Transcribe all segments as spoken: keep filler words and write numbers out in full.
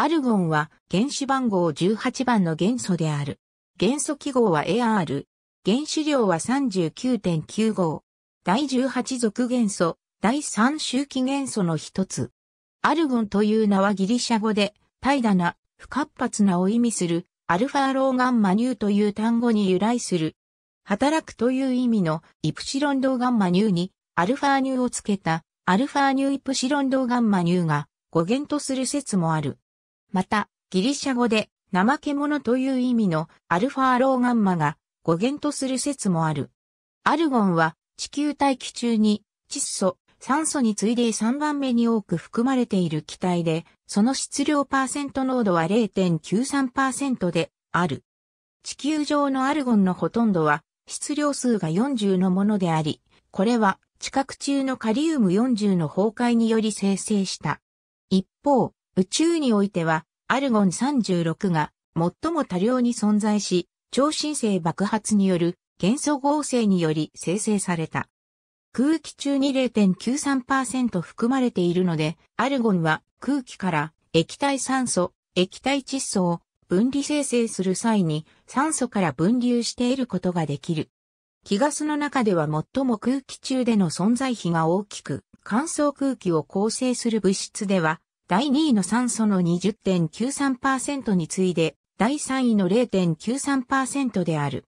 アルゴンは原子番号じゅうはちばんの元素である。元素記号は エーアール。原子量は さんじゅうきゅうてんきゅうご。だいじゅうはち属元素、だいさん周期元素の一つ。アルゴンという名はギリシャ語で、怠惰な、不活発なを意味する、アルファローガンマニューという単語に由来する。働くという意味の、イプシロン同ガンマニューに、アルファニューをつけた、アルファニューイプシロン同ガンマニューが、語源とする説もある。また、ギリシャ語で、怠け者という意味のアルファローガンマが語源とする説もある。アルゴンは地球大気中に窒素、酸素に次いでさんばんめに多く含まれている気体で、その質量パーセント濃度は れいてんきゅうさんパーセント である。地球上のアルゴンのほとんどは質量数がよんじゅうのものであり、これは地殻中のカリウムよんじゅうの崩壊により生成した。一方、宇宙においては、アルゴンさんじゅうろくが最も多量に存在し、超新星爆発による元素合成により生成された。空気中に れいてんきゅうさんパーセント 含まれているので、アルゴンは空気から液体酸素、液体窒素を分離生成する際に酸素から分離して得ることができる。貴ガスの中では最も空気中での存在比が大きく、乾燥空気を構成する物質では、だいにいの酸素の にじゅうてんきゅうさんパーセント に次いで、だいさんいの れいてんきゅうさんパーセント である。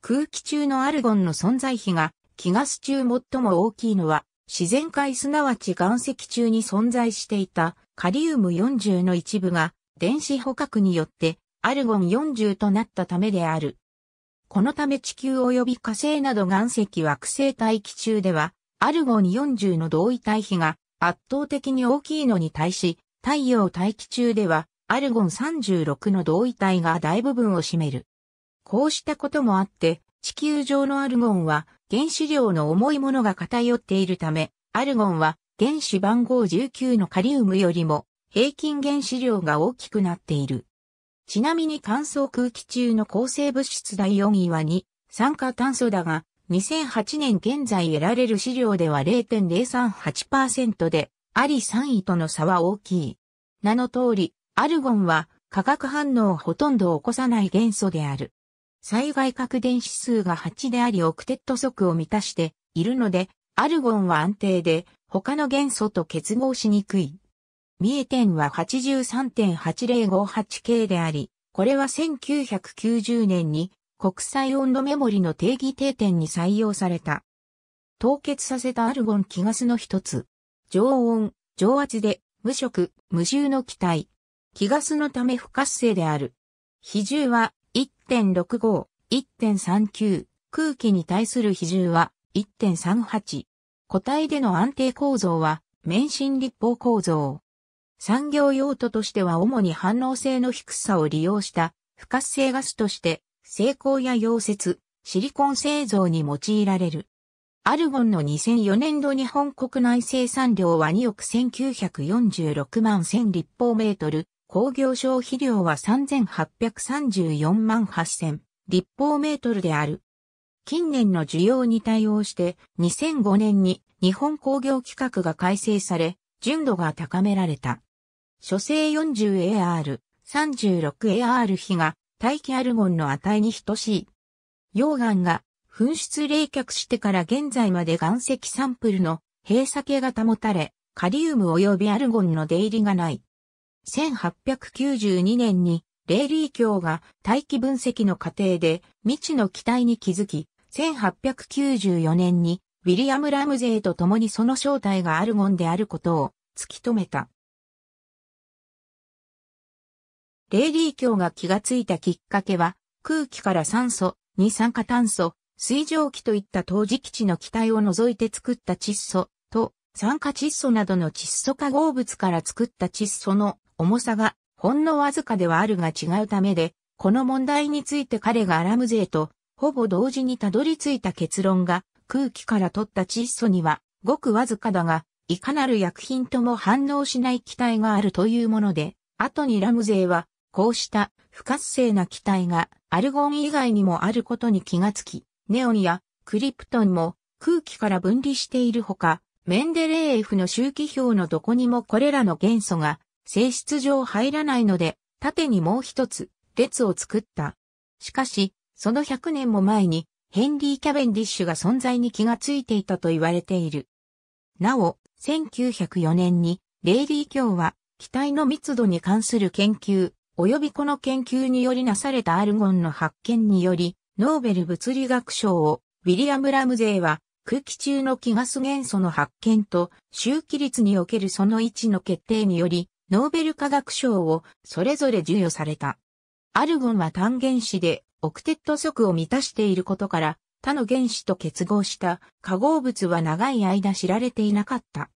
空気中のアルゴンの存在比が、貴ガス中最も大きいのは、自然界すなわち岩石中に存在していたカリウムよんじゅうの一部が、電子捕獲によって、アルゴンよんじゅうとなったためである。このため地球及び火星など岩石惑星大気中では、アルゴンよんじゅうの同位体比が、圧倒的に大きいのに対し、太陽大気中では、アルゴンさんじゅうろくの同位体が大部分を占める。こうしたこともあって、地球上のアルゴンは、原子量の重いものが偏っているため、アルゴンは、原子番号じゅうきゅうのカリウムよりも、平均原子量が大きくなっている。ちなみに乾燥空気中の構成物質だいよんいはに、酸化炭素だが、にせんはちねん現在得られる資料では れいてんれいさんはちパーセント で、ありさんいとの差は大きい。名の通り、アルゴンは化学反応をほとんど起こさない元素である。最外殻電子数がはちでありオクテット則を満たしているので、アルゴンは安定で他の元素と結合しにくい。三重点は はちじゅうさんてんはちぜろごはちケー であり、これはせんきゅうひゃくきゅうじゅうねんに、国際温度メモリの定義定点に採用された。凍結させたアルゴン貴ガスの一つ。常温、常圧で、無色、無臭の気体。貴ガスのため不活性である。比重は いってんろくご、いってんさんきゅう。空気に対する比重は いってんさんはち。固体での安定構造は、免震立方構造。産業用途としては主に反応性の低さを利用した、不活性ガスとして、製鋼や溶接、シリコン製造に用いられる。アルゴンのにせんよねん度日本国内生産量はにおくせんきゅうひゃくよんじゅうろくまんせん立方メートル、工業消費量はさんぜんはっぴゃくさんじゅうよんまんはっせん立方メートルである。近年の需要に対応してにせんごねんに日本工業規格が改正され、純度が高められた。諸正 よんじゅうエーアール、さんじゅうろくエーアール 比が、大気アルゴンの値に等しい。溶岩が噴出冷却してから現在まで岩石サンプルの閉鎖性が保たれ、カリウム及びアルゴンの出入りがない。せんはっぴゃくきゅうじゅうにねんにレーリー卿が大気分析の過程で未知の気体に気づき、せんはっぴゃくきゅうじゅうよねんにウィリアム・ラムゼーと共にその正体がアルゴンであることを突き止めた。レーリー卿が気がついたきっかけは、空気から酸素、二酸化炭素、水蒸気といった当時基地の気体を除いて作った窒素と、酸化窒素などの窒素化合物から作った窒素の重さが、ほんのわずかではあるが違うためで、この問題について彼がラムゼーと、ほぼ同時にたどり着いた結論が、空気から取った窒素には、ごくわずかだが、いかなる薬品とも反応しない気体があるというもので、後にラムゼーは、こうした不活性な気体がアルゴン以外にもあることに気がつき、ネオンやクリプトンも空気から分離しているほか、メンデレーエフの周期表のどこにもこれらの元素が性質上入らないので、縦にもう一つ列を作った。しかし、そのひゃくねんも前に、ヘンリー・キャベンディッシュが存在に気がついていたと言われている。なお、せんきゅうひゃくよねんに、レイリー卿は、気体の密度に関する研究、及びこの研究によりなされたアルゴンの発見により、ノーベル物理学賞を、ウィリアム・ラムゼイは、空気中の貴ガス元素の発見と周期率におけるその位置の決定によりノーベル化学賞をそれぞれ授与された。アルゴンは単原子でオクテット則を満たしていることから他の原子と結合した化合物は長い間知られていなかった。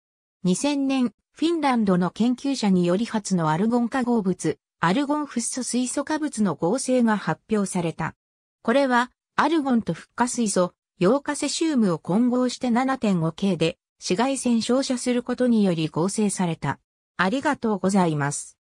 にせんねん、フィンランドの研究者により初のアルゴン化合物、アルゴンフッ素水素化物の合成が発表された。これはアルゴンとフッ化水素、ヨウ化セシウムを混合して ななてんごケー で紫外線照射することにより合成された。ありがとうございます。